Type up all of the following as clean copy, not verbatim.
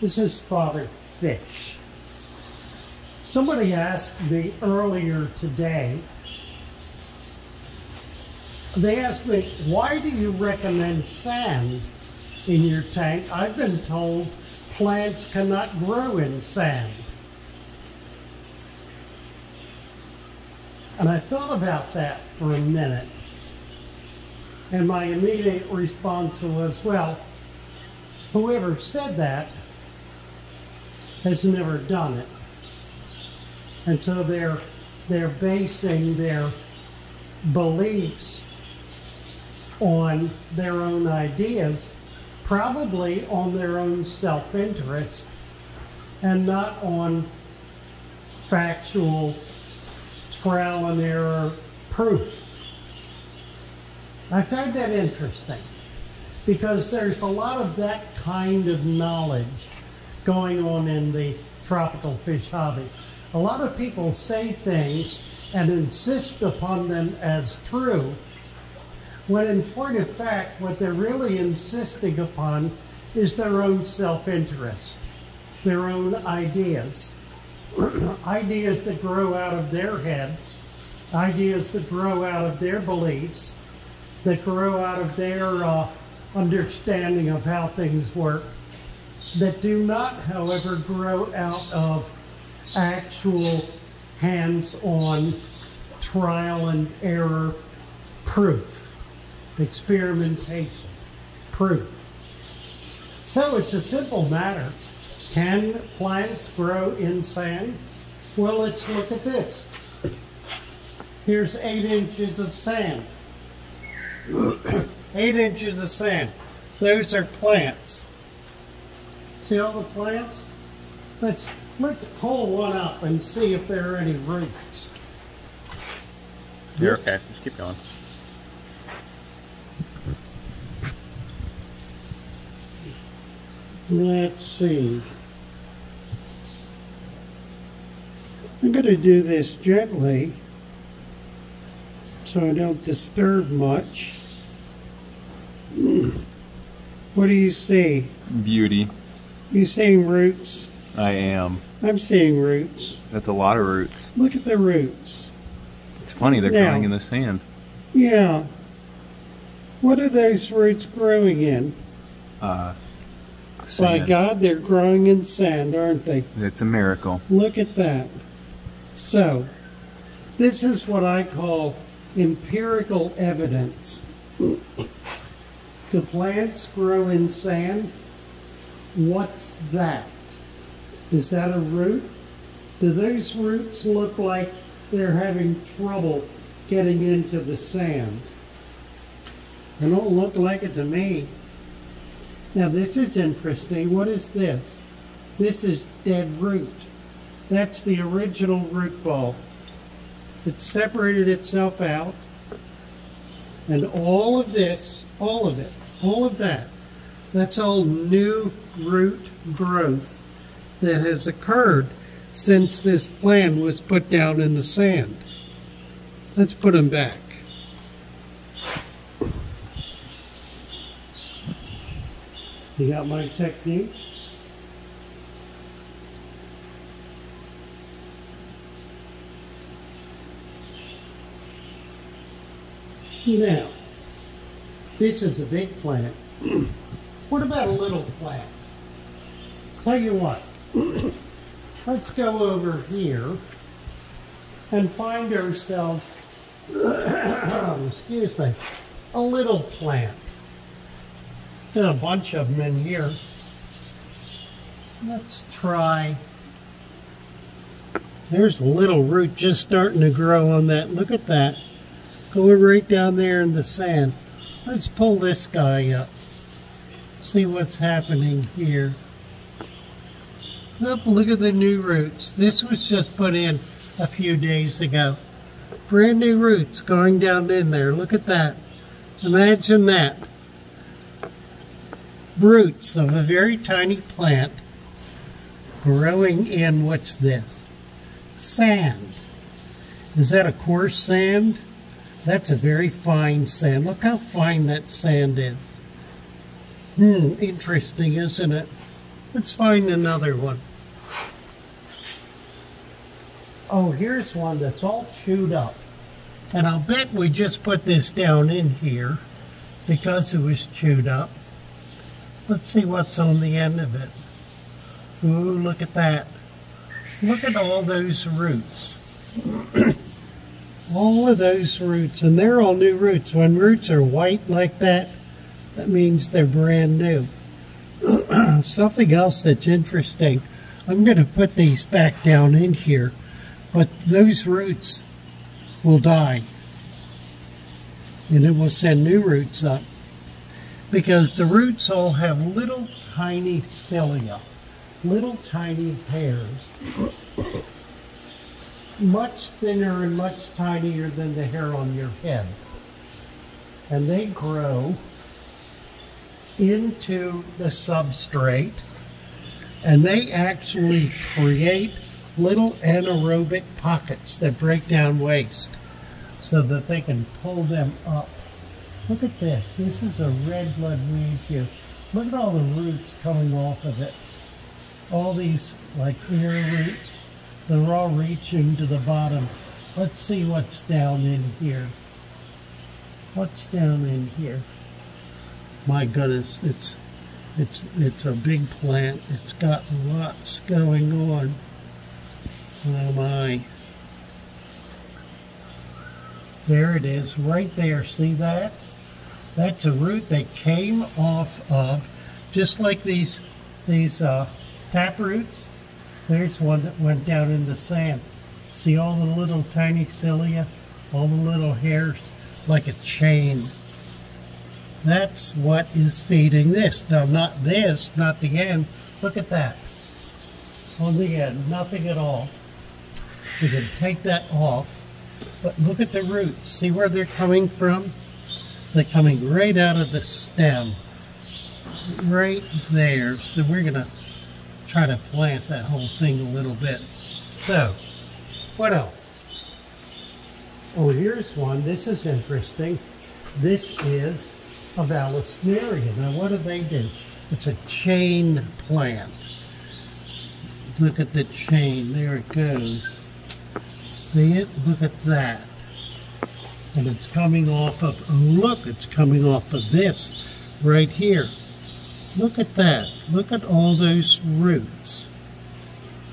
This is Father Fish. Somebody asked me earlier today, they asked me, why do you recommend sand in your tank? I've been told plants cannot grow in sand. And I thought about that for a minute. And my immediate response was, well, whoever said that has never done it. And so they're basing their beliefs on their own ideas, probably on their own self-interest, and not on factual trial and error proof. I find that interesting because there's a lot of that kind of knowledge going on in the tropical fish hobby. A lot of people say things and insist upon them as true, when in point of fact, what they're really insisting upon is their own self-interest, their own ideas, ideas that grow out of their head, ideas that grow out of their beliefs, that grow out of their understanding of how things work, that do not, however, grow out of actual hands-on trial and error proof, experimentation proof. So it's a simple matter. Can plants grow in sand? Well, let's look at this. Here's 8 inches of sand. 8 inches of sand. Those are plants. See all the plants? Let's pull one up and see if there are any roots. You're okay. Just keep going. Let's see. I'm going to do this gently so I don't disturb much. What do you see? Beauty. You seeing roots? I am. I'm seeing roots. That's a lot of roots. Look at the roots. It's funny, they're growing in the sand. Yeah. What are those roots growing in? Sand. By God, they're growing in sand, aren't they? It's a miracle. Look at that. So, this is what I call empirical evidence. Do plants grow in sand? What's that? Is that a root? Do those roots look like they're having trouble getting into the sand? They don't look like it to me. Now this is interesting. What is this? This is dead root. That's the original root ball. It separated itself out, and all of this, all of it, all of that, that's all new root growth that has occurred since this plant was put down in the sand. Let's put them back. You got my technique? Now, this is a big plant. What about a little plant? Tell you what. Let's go over here and find ourselves, excuse me, a little plant. There's a bunch of them in here. Let's try. There's a little root just starting to grow on that. Look at that. Going right down there in the sand. Let's pull this guy up. See what's happening here. Oh, look at the new roots. This was just put in a few days ago. Brand new roots going down in there. Look at that. Imagine that. Roots of a very tiny plant growing in, what's this? Sand. Is that a coarse sand? That's a very fine sand. Look how fine that sand is. Interesting, isn't it? Let's find another one. Oh, here's one that's all chewed up. And I'll bet we just put this down in here because it was chewed up. Let's see what's on the end of it. Ooh, look at that. Look at all those roots. All of those roots, and they're all new roots. When roots are white like that, that means they're brand new. Something else that's interesting, I'm going to put these back down in here, but those roots will die. And it will send new roots up, because the roots all have little tiny cilia, little tiny hairs, much thinner and much tinier than the hair on your head. And they grow into the substrate, and they actually create little anaerobic pockets that break down waste so that they can pull them up. Look at this. This is a red bloodweed. Look at all the roots coming off of it. All these like ear roots, they're all reaching to the bottom. Let's see what's down in here. What's down in here? My goodness, it's a big plant. It's got lots going on. Oh my. There it is, right there. See that? That's a root that came off of, just like these tap roots. There's one that went down in the sand. See all the little tiny cilia? All the little hairs, like a chain. That's what is feeding this. Now, not this, not the end. Look at that. On the end, nothing at all. We can take that off. But look at the roots. See where they're coming from? They're coming right out of the stem. Right there. So we're going to try to plant that whole thing a little bit. So, what else? Oh, here's one. This is interesting. This is of Alisteria. Now, what do they do? It's a chain plant. Look at the chain. There it goes. See it? Look at that. And it's coming off of, oh, look, it's coming off of this right here. Look at that. Look at all those roots.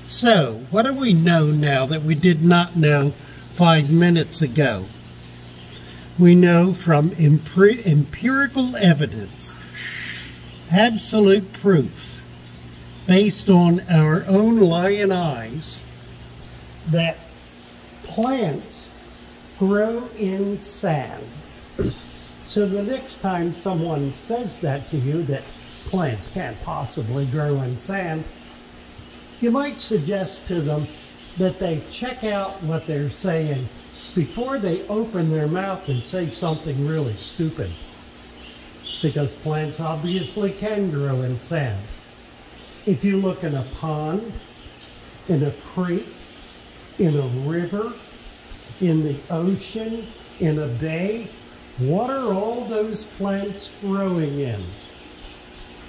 So, what do we know now that we did not know 5 minutes ago? We know from empirical evidence, absolute proof, based on our own lion eyes, that plants grow in sand. So the next time someone says that to you, that plants can't possibly grow in sand, you might suggest to them that they check out what they're saying before they open their mouth and say something really stupid, because plants obviously can grow in sand. If you look in a pond, in a creek, in a river, in the ocean, in a bay, what are all those plants growing in?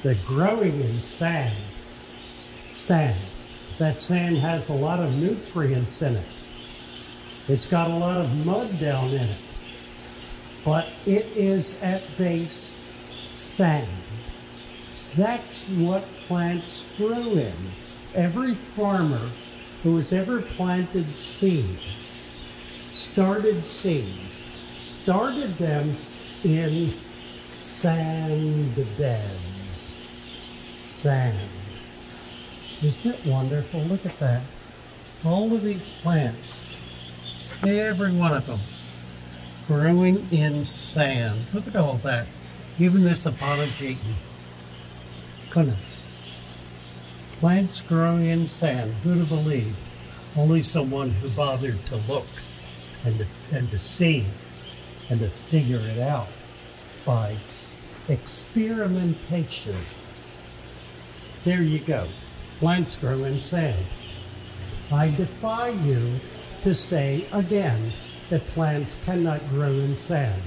They're growing in sand. Sand. That sand has a lot of nutrients in it. It's got a lot of mud down in it. But it is at base sand. That's what plants grow in. Every farmer who has ever planted seeds, started them in sand beds. Sand. Isn't it wonderful? Look at that. All of these plants, every one of them, growing in sand. Look at all that. Even this apology. Goodness. Plants growing in sand. Who to believe? Only someone who bothered to look and to see and to figure it out by experimentation. There you go. Plants grow in sand. I defy you to say again that plants cannot grow in sand,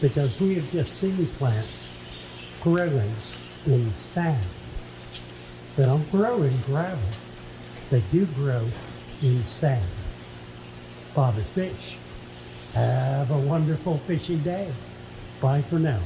because we have just seen plants growing in sand. They don't grow in gravel. They do grow in sand. Father Fish, have a wonderful fishing day. Bye for now.